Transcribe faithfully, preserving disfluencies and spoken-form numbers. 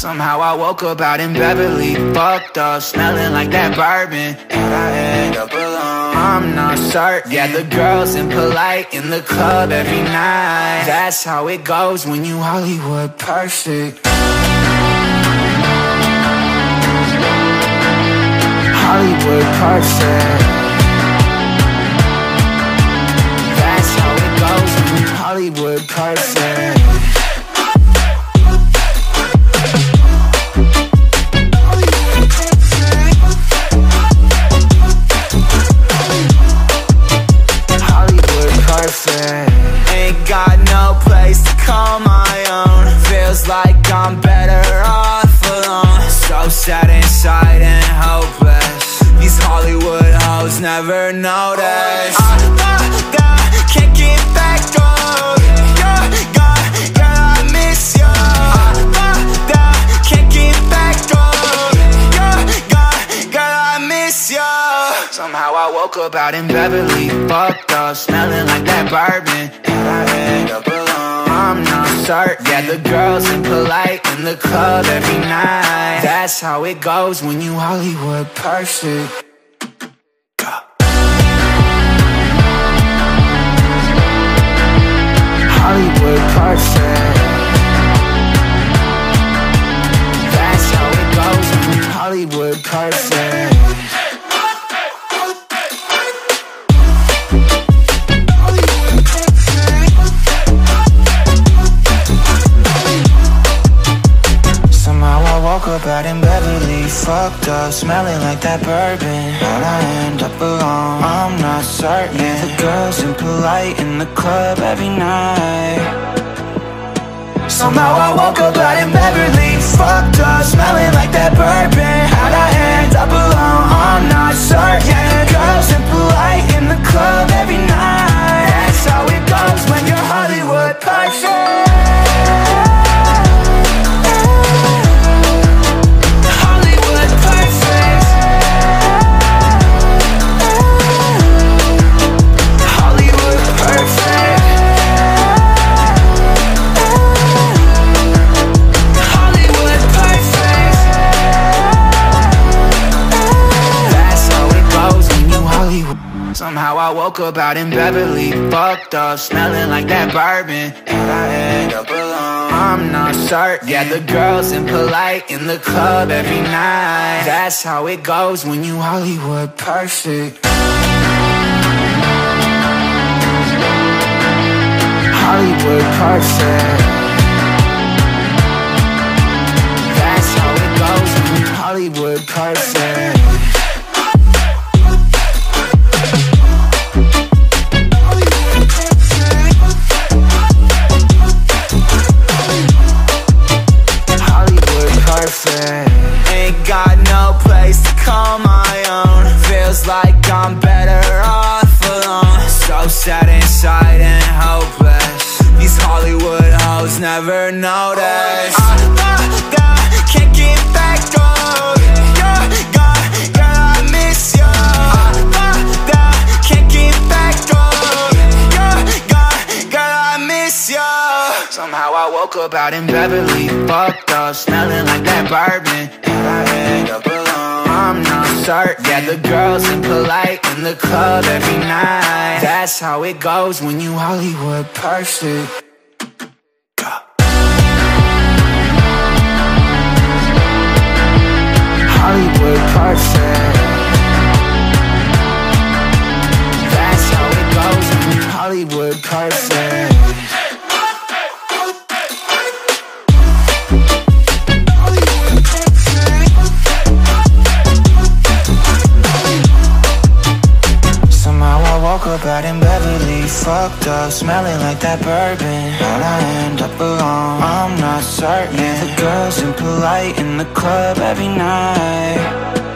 Somehow I woke up out in Beverly, fucked up, smelling like that bourbon, and I end up alone. I'm not certain. Yeah, the girls impolite in the club every night. That's how it goes when you Hollywood perfect. Hollywood perfect. That's how it goes when you Hollywood perfect. Ain't got no place to call my own. Feels like I'm better off alone. So sad inside and hopeless. These Hollywood hoes never notice. I, I, I can't get back on. Girl, girl, girl, I miss you. I, I, I can't get back on. Girl, girl, girl, I miss you. Somehow I woke up out in Beverly, fucked up, smelling like that bourbon, and I end up alone. I'm not certain. Yeah, the girls impolite in the club every night. That's how it goes when you Hollywood perfect. Hollywood perfect. That's how it goes when you Hollywood perfect. Out in Beverly, fucked up, smelling like that bourbon, but I end up alone. I'm not certain. Yeah, the girls impolite in the club every night. Somehow I woke up out in Beverly, fucked up, smelling like that bourbon, how'd I end up alone? I'm not certain. Yeah, the girls impolite in the club every night. That's how it goes when you're Hollywood perfect. Somehow I woke up out in Beverly, fucked up, smelling like that bourbon, and I end up alone. I'm not certain. Yeah, the girls impolite in the club every night. That's how it goes when you Hollywood perfect. Hollywood perfect. That's how it goes when you Hollywood perfect. Ain't got no place to call my own. Feels like I'm better off alone. So sad inside and hopeless. These Hollywood hoes never notice. I, I, I can't get back on. Girl, girl, girl, I miss you. I, I, I can't get back on. Girl, girl, girl, I miss you. Somehow I woke up out in Beverly, fucked up, smelling like that bourbon, and I end up alone. I'm not certain. Yeah, the girls impolite in the club every night. That's how it goes when you Hollywood perfect. Hollywood perfect. That's how it goes when you Hollywood perfect. Out in Beverly, fucked up, smelling like that bourbon, but I end up alone. I'm not certain. Yeah, the girls impolite in the club every night.